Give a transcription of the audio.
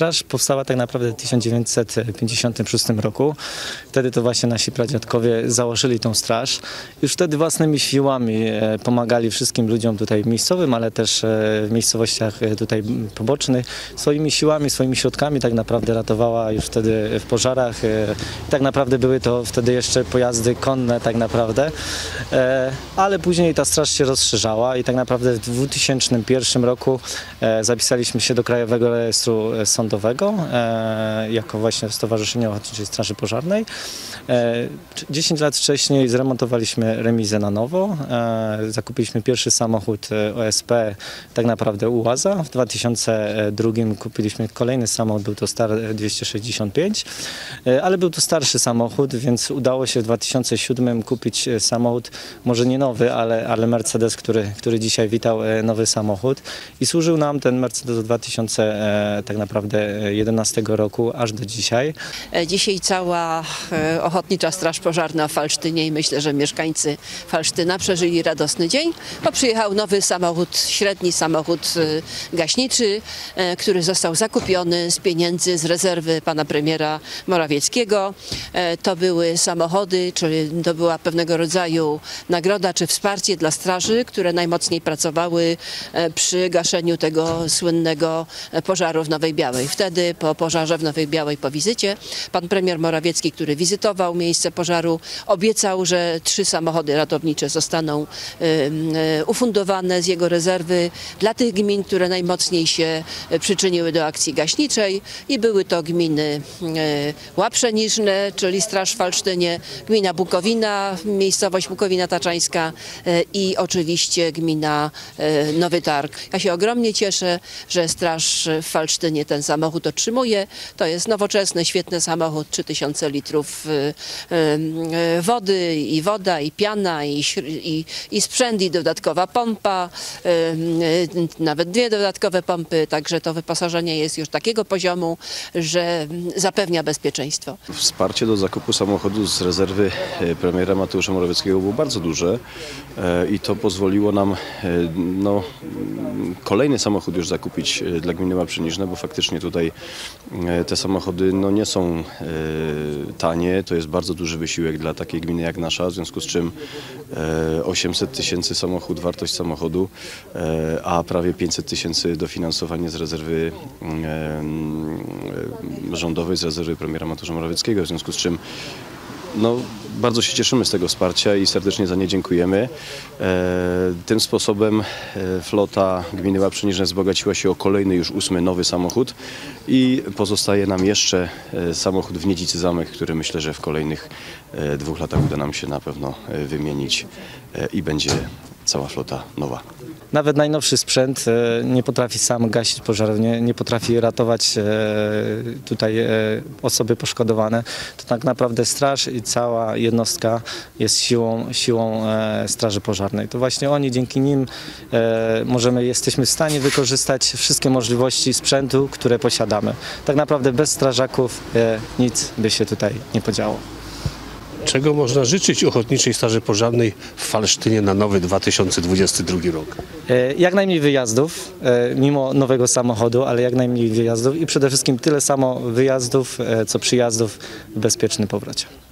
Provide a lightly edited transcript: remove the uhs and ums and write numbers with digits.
Straż powstała tak naprawdę w 1956 roku. Wtedy to właśnie nasi pradziadkowie założyli tą straż. Już wtedy własnymi siłami pomagali wszystkim ludziom tutaj miejscowym, ale też w miejscowościach tutaj pobocznych. Swoimi siłami, swoimi środkami tak naprawdę ratowała już wtedy w pożarach. Tak naprawdę były to wtedy jeszcze pojazdy konne tak naprawdę, ale później ta straż się rozszerzała i tak naprawdę w 2001 roku zapisaliśmy się do Krajowego Rejestru Sądowego jako właśnie Stowarzyszenie Ochotniczej Straży Pożarnej. 10 lat wcześniej zremontowaliśmy remizę na nowo, zakupiliśmy pierwszy samochód OSP, tak naprawdę Uaza. W 2002 kupiliśmy kolejny samochód, był to Star 265, ale był to starszy samochód, więc udało się w 2007 kupić samochód, może nie nowy, ale Mercedes, który dzisiaj witał nowy samochód i służył nam ten Mercedes do 2011 roku aż do dzisiaj. Dzisiaj cała Ochotnicza Straż Pożarna w Falsztynie i myślę, że mieszkańcy Falsztyna przeżyli radosny dzień, bo przyjechał nowy samochód, średni samochód gaśniczy, który został zakupiony z pieniędzy z rezerwy pana premiera Morawieckiego. To były samochody, czyli to była pewnego rodzaju nagroda czy wsparcie dla straży, które najmocniej pracowały przy gaszeniu tego słynnego pożaru w Nowej Białej. Wtedy po pożarze w Nowej Białej, po wizycie, pan premier Morawiecki, który wizytował miejsce pożaru, obiecał, że 3 samochody ratownicze zostaną ufundowane z jego rezerwy dla tych gmin, które najmocniej się przyczyniły do akcji gaśniczej i były to gminy Łąpsze Niżne, czyli straż w Falsztynie, gmina Bukowina, miejscowość Bukowina-Taczańska i oczywiście gmina Nowy Targ. Ja się ogromnie cieszę, że straż w Falsztynie ten samochód otrzymuje. To jest nowoczesny, świetny samochód, 3000 litrów wody i woda, i piana, i sprzęt, i dodatkowa pompa, nawet 2 dodatkowe pompy, także to wyposażenie jest już takiego poziomu, że zapewnia bezpieczeństwo. Wsparcie do zakupu samochodu z rezerwy premiera Mateusza Morawieckiego było bardzo duże i to pozwoliło nam kolejny samochód już zakupić dla gminy Małprzyniżne, bo faktycznie tutaj te samochody nie są tanie, to jest bardzo duży wysiłek dla takiej gminy jak nasza, w związku z czym 800 000 samochód, wartość samochodu, a prawie 500 000 dofinansowanie z rezerwy rządowej, z rezerwy premiera Mateusza Morawieckiego, w związku z czym bardzo się cieszymy z tego wsparcia i serdecznie za nie dziękujemy. Tym sposobem flota gminy Łąpsze Niżne wzbogaciła się o kolejny już 8. nowy samochód i pozostaje nam jeszcze samochód w Niedzicy Zamek, który myślę, że w kolejnych 2 latach uda nam się na pewno wymienić i będzie cała flota nowa. Nawet najnowszy sprzęt nie potrafi sam gasić pożarów, nie potrafi ratować tutaj osoby poszkodowane. To tak naprawdę straż i cała jednostka jest siłą Straży Pożarnej. To właśnie oni, dzięki nim jesteśmy w stanie wykorzystać wszystkie możliwości sprzętu, które posiadamy. Tak naprawdę bez strażaków nic by się tutaj nie podziało. Czego można życzyć Ochotniczej Straży Pożarnej w Falsztynie na nowy 2022 rok? Jak najmniej wyjazdów, mimo nowego samochodu, ale jak najmniej wyjazdów i przede wszystkim tyle samo wyjazdów, co przyjazdów, bezpieczny powrót.